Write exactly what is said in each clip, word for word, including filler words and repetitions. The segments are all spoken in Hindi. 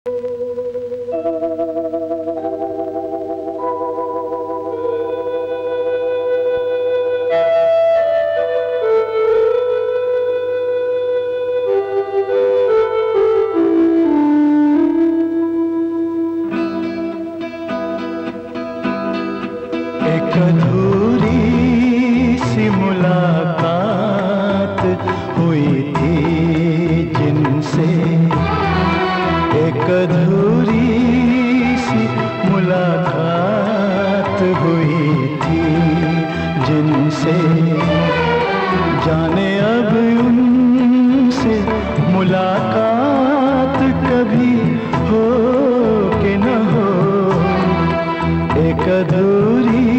एक अधूरी सी मुलाकात हुई थी जिनसे, एक अधूरी सी मुलाकात हुई थी जिनसे, जाने अब उनसे मुलाकात कभी हो के न हो। एक अधूरी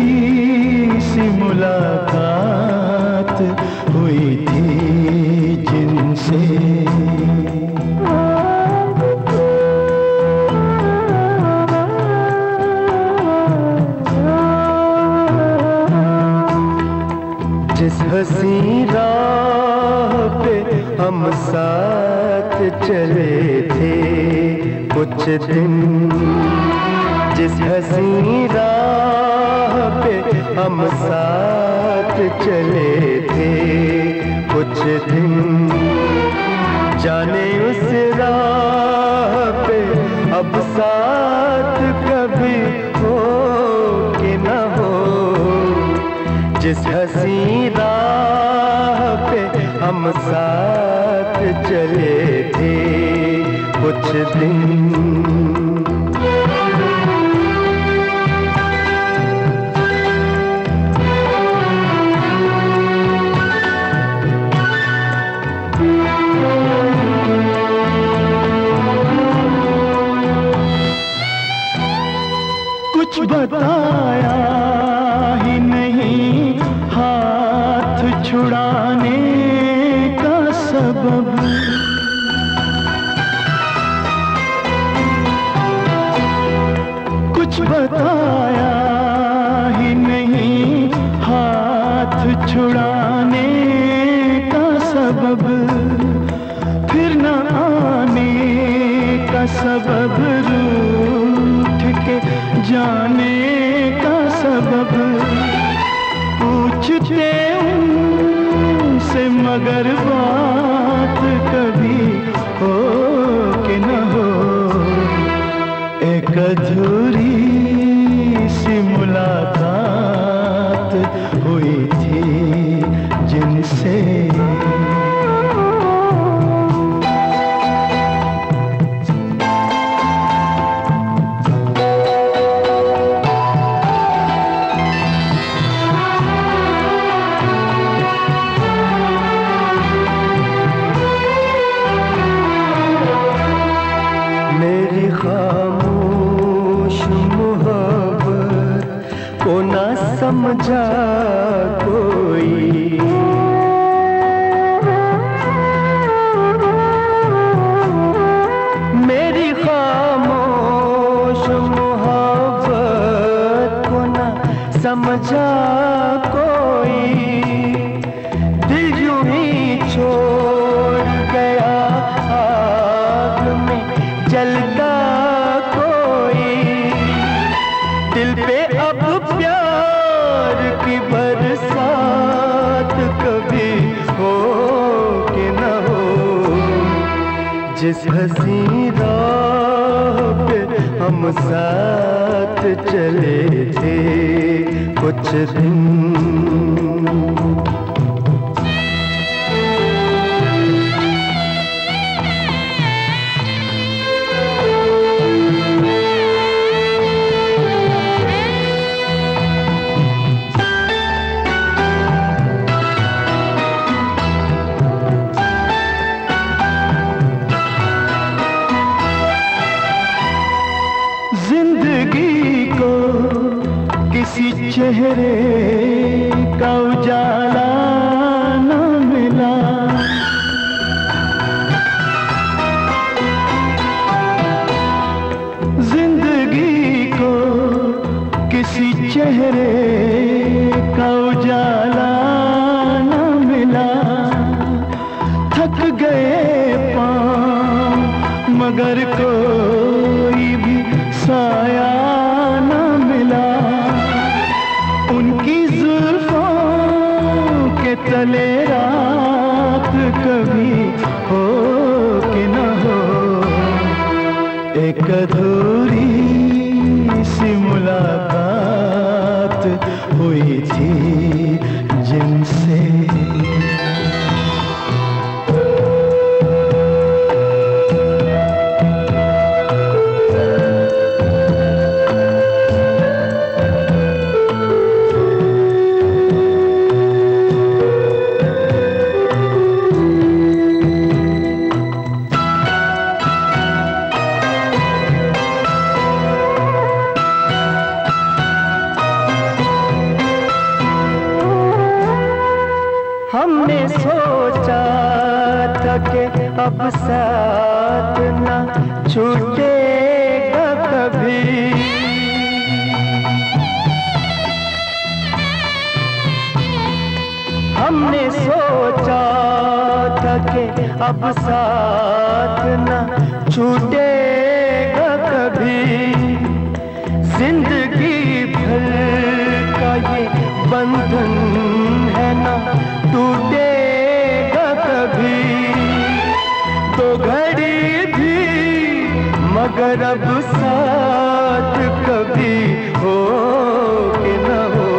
सी मुलाकात हुई थी जिनसे। जिस हसीं राह पे हम साथ चले थे कुछ दिन, जिस हसीं राह पे हम साथ चले थे कुछ दिन, जाने उस राह पे अब साथ कभी हो के न हो। जिस हसीं राह पे हम साथ चले थे कुछ दिन, कुछ बताया ही नहीं हाथ छुड़ाने का सबब, कुछ बताया ही नहीं हाथ छुड़ाने का सबब, फिर न आने का सबब, रूठ के जाने का सबब। पूछते उनसे मगर बात कभी हो के न हो। एक अधूरी सी मुलाकात हुई थी जिनसे। मेरी खामोश मोहब्बत को ना समझा कोई, मेरी खामोश मोहब्बत को ना समझा कोई, दिल यूं ही छोड़ गया आग में जलता कोई। दिल पे अब प्यार की बरसात कभी हो के न हो। जिस हसीं राह पे हम साथ चले थे कुछ दिन, जिंदगी को किसी चेहरे का उजाला न मिला, जिंदगी को किसी चेहरे का उजाला न मिला। थक गए पाँव मगर को एक अधूरी सी मुलाकात हुई थी जिनसे, हमने सोचा था कि अब साथ ना छूटेगा कभी, हमने सोचा था कि अब साथ ना छूटेगा कभी। जिंदगी भर का ये बंधन है ना टूटेगा कभी, तो घड़ी भी मगर अब साथ कभी हो के न हो।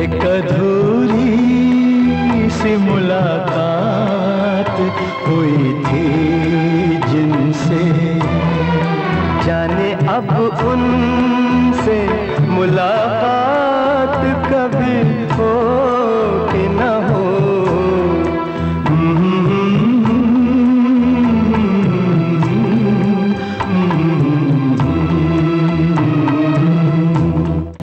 एक अधूरी सी मुलाकात हुई थी जिनसे, जाने अब उनसे मुलाकात कभी हो।